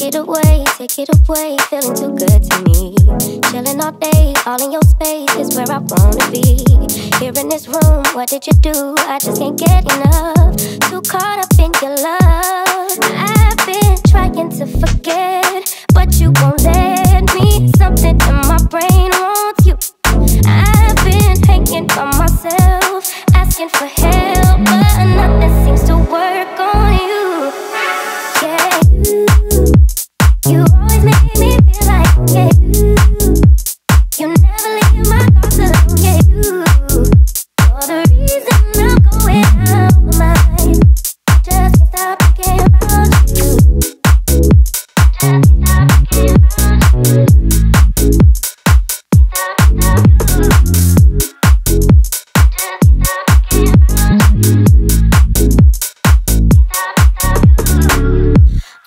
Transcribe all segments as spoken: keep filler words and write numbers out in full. Take it away, take it away, feeling too good to me. Chilling all day, all in your space is where I wanna be. Here in this room, what did you do? I just can't get enough. Too caught up in your love. I've been trying to forget, but you won't let me. Something in my brain wants you. I've been hanging by myself, asking for help, but nothing seems to work on you. Yeah, you, you always make me feel like, yeah, you, you never leave my thoughts alone, yeah, you, you're the reason I'm going out of my mind. Just can't stop thinking about you. Just can't stop thinking about you.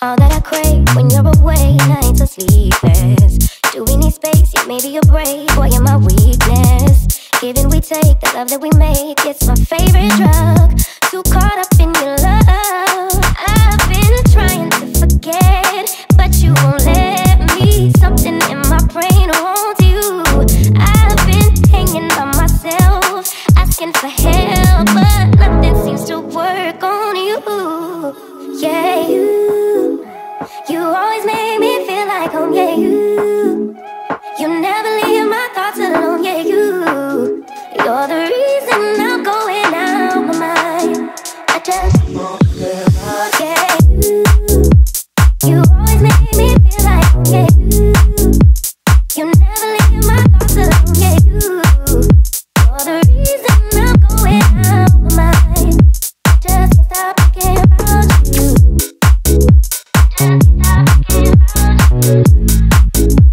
All that I crave when you're away, nights are sleepless. Do we need space? Yeah, maybe you're brave. Boy, you're my weakness. Giving we take, the love that we make, it's my favorite drug. Too caught up in your love. I've been trying to forget, but you won't let me. Something in my brain wants you. I've been hanging by myself, asking for help, but nothing seems to work on you. Yeah, you. You always make me feel like home, yeah, you. You never leave my thoughts alone, yeah, you. You're the reason I'm going out of my mind. I just, yeah, you. You always make me feel like, yeah, you. You never leave my thoughts alone, yeah, you. You're the reason I'm going out of my mind. I just can't stop thinking about you. Thank you.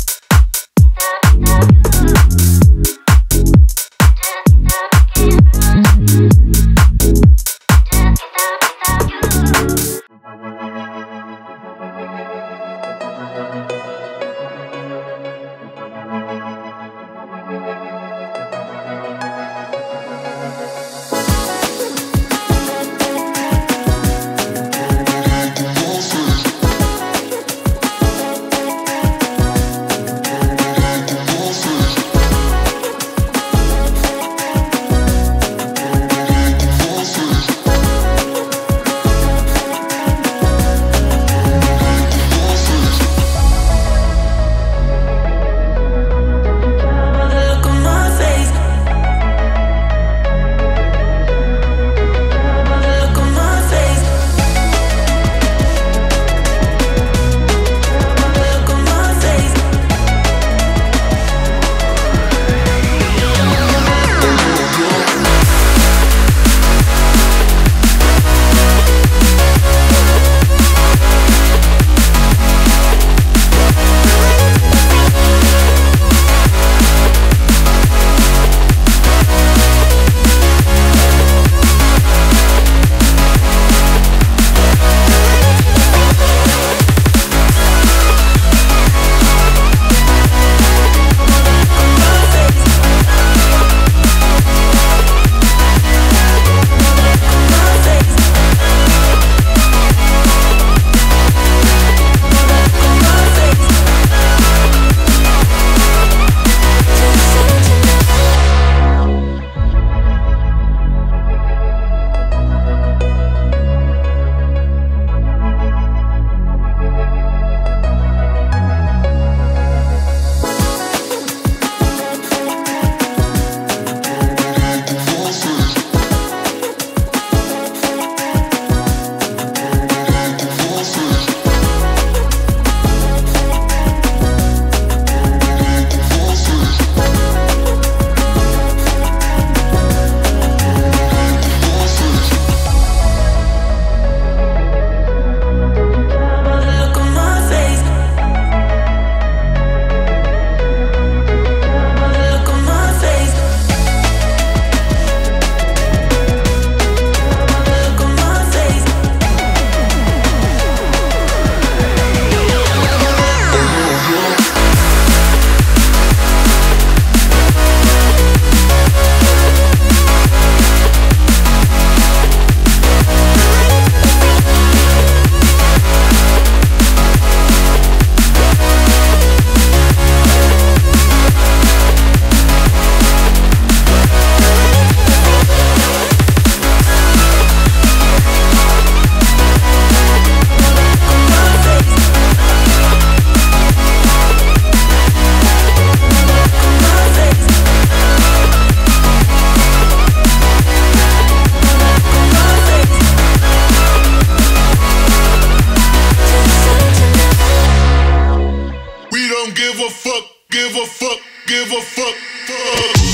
don't give a fuck, give a fuck, give a fuck, fuck.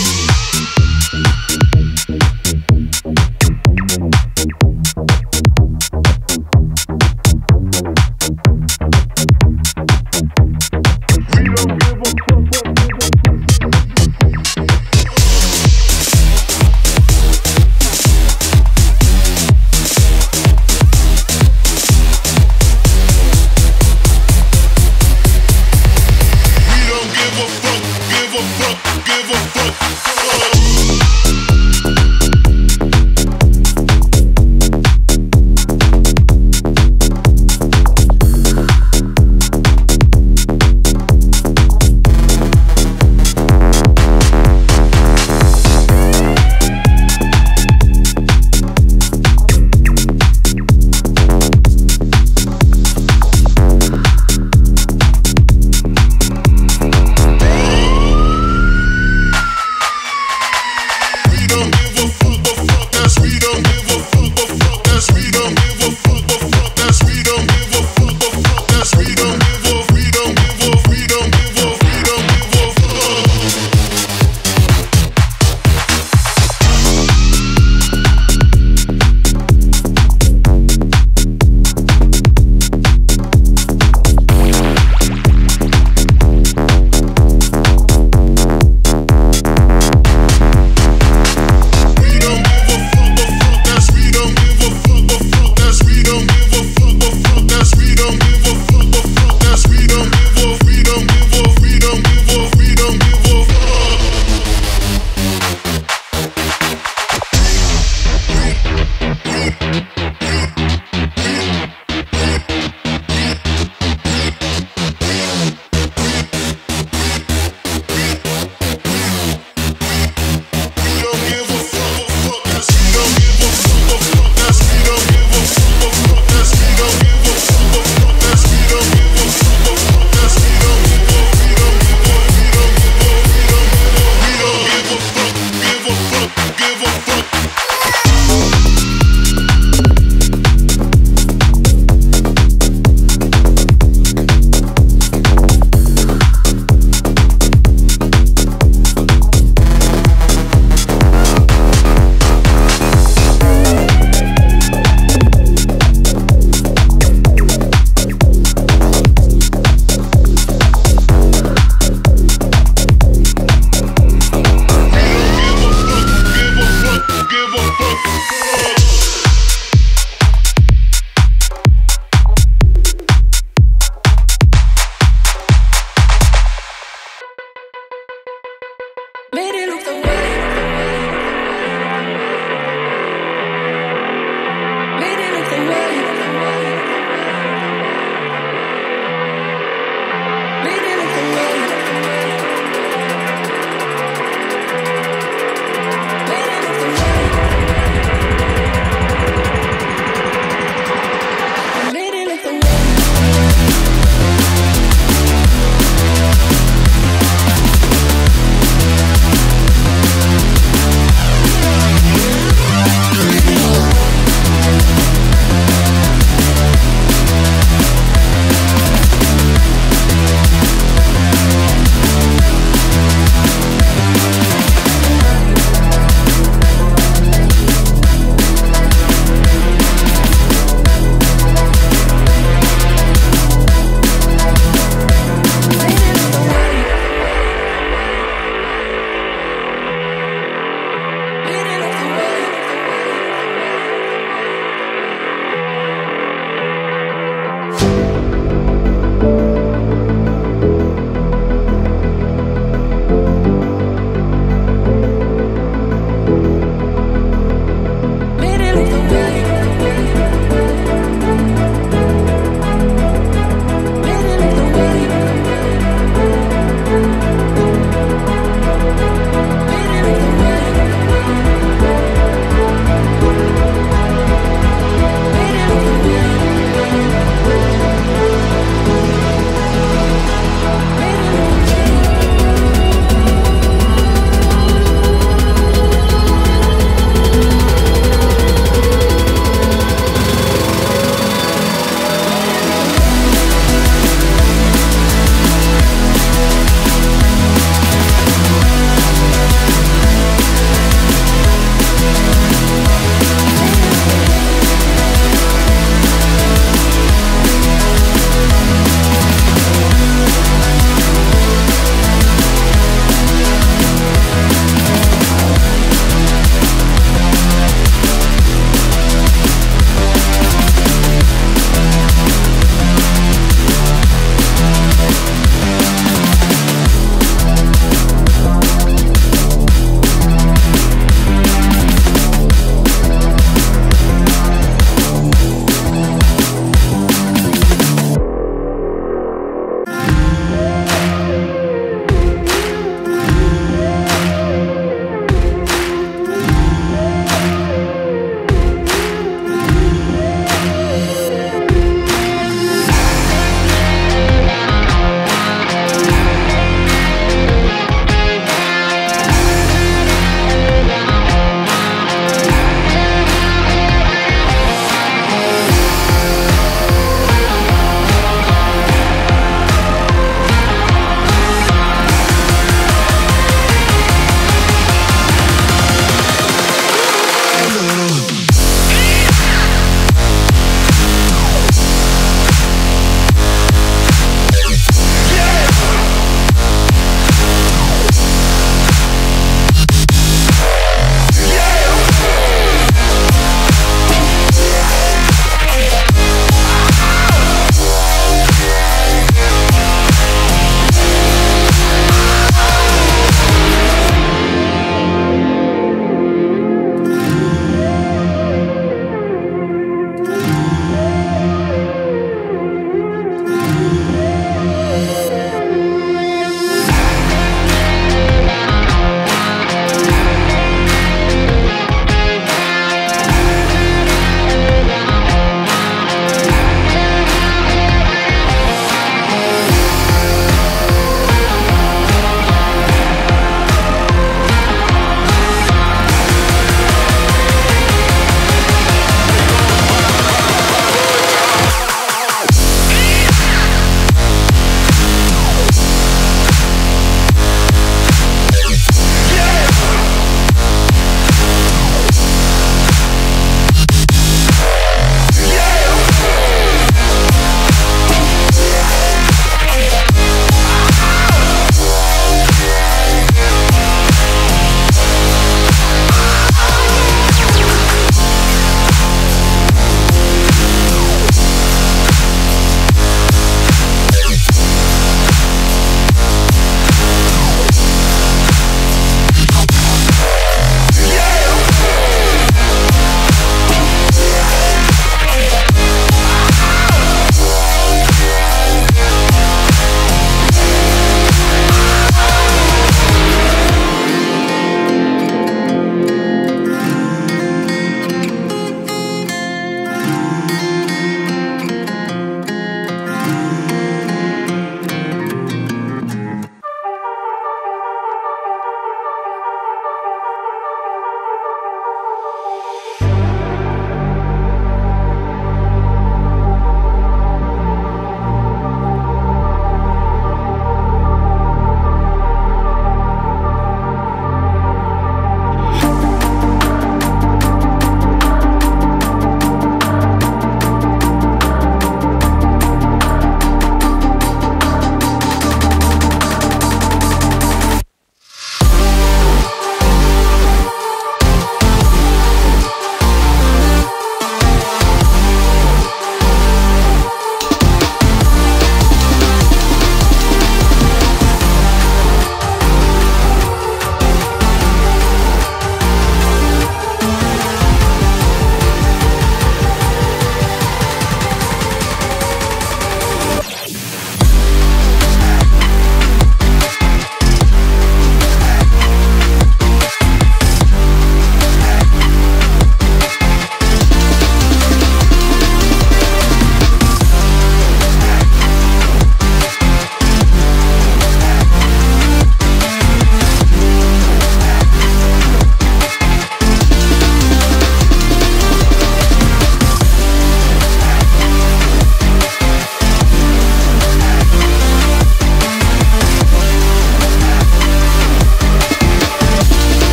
Give a fuck, give a fuck.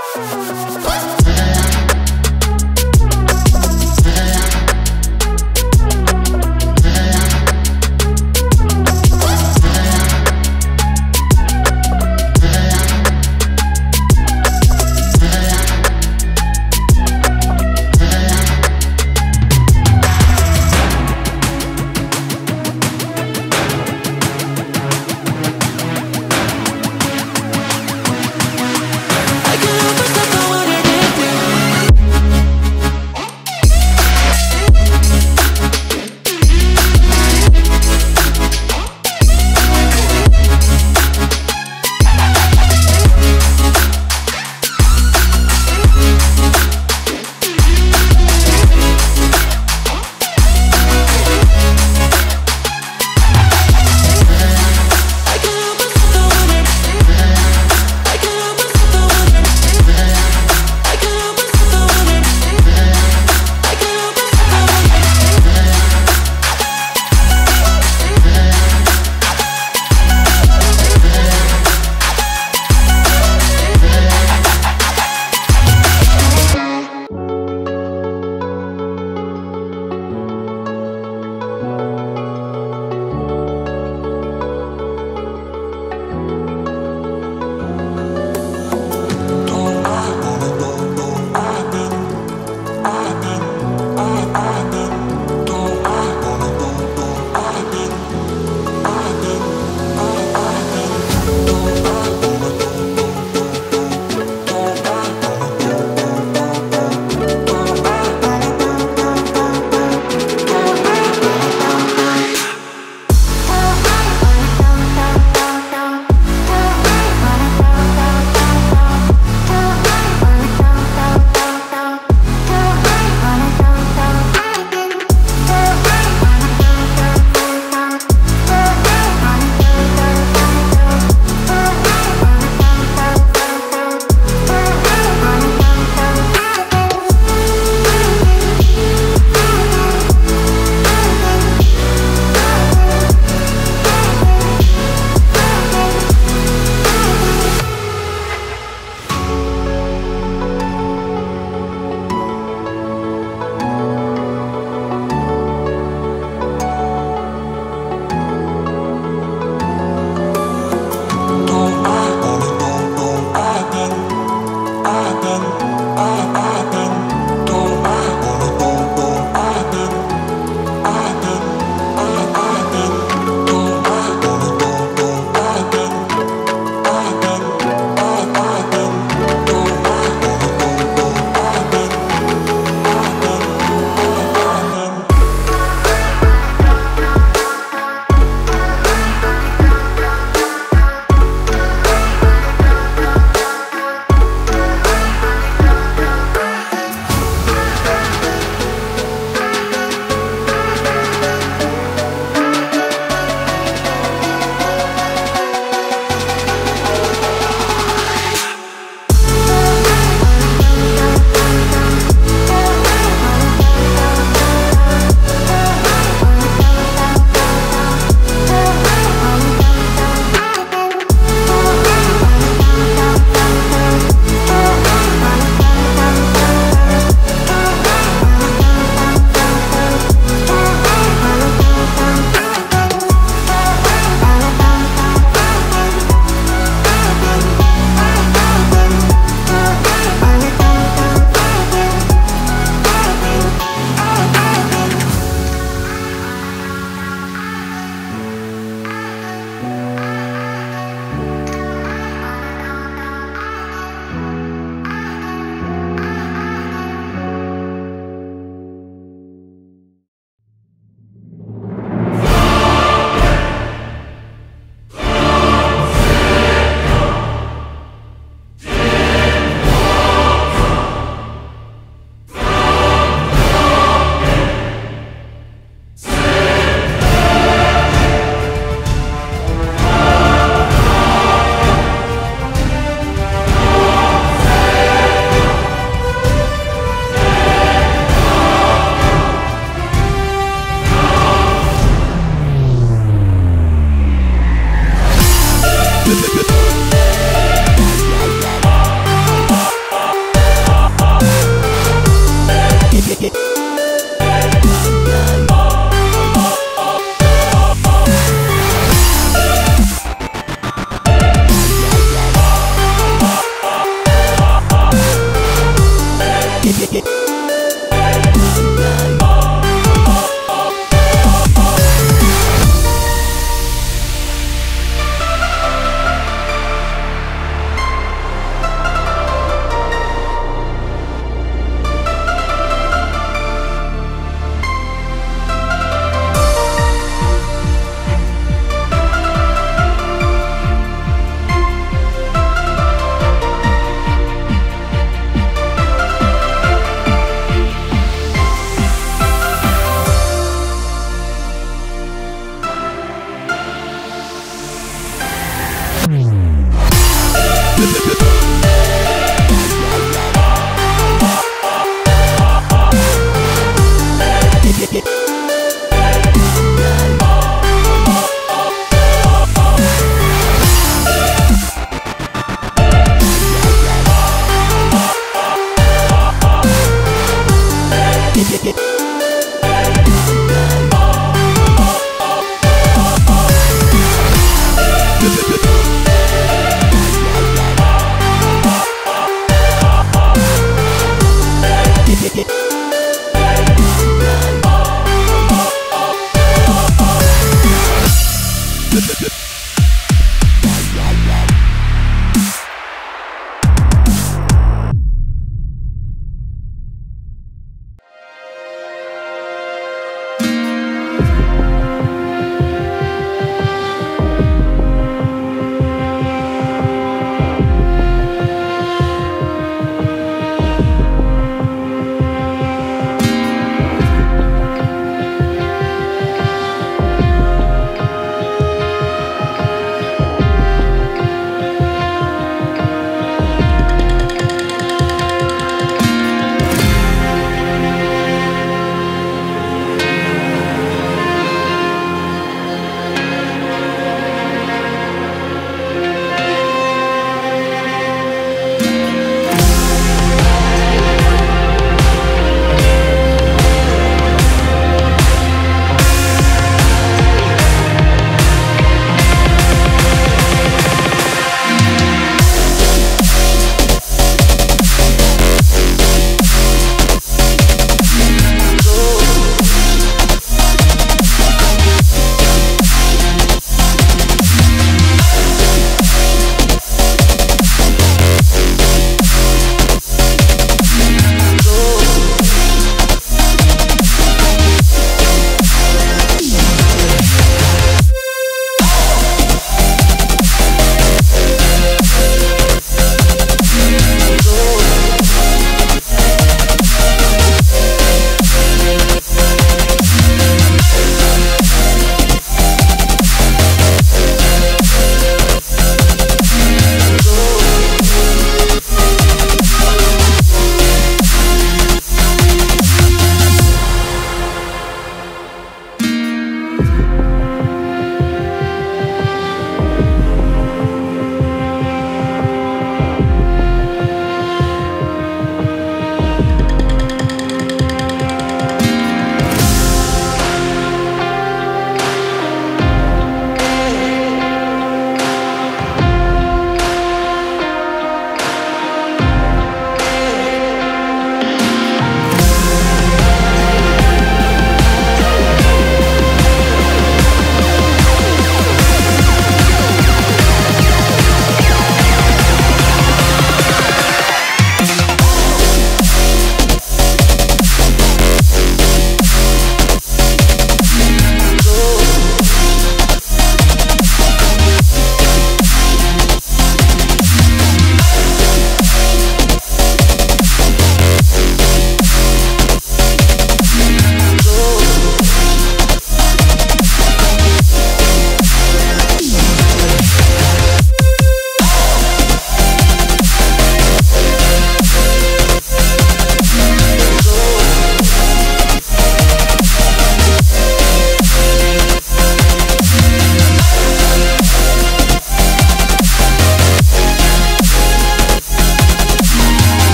I can't help myself, I wanna get through.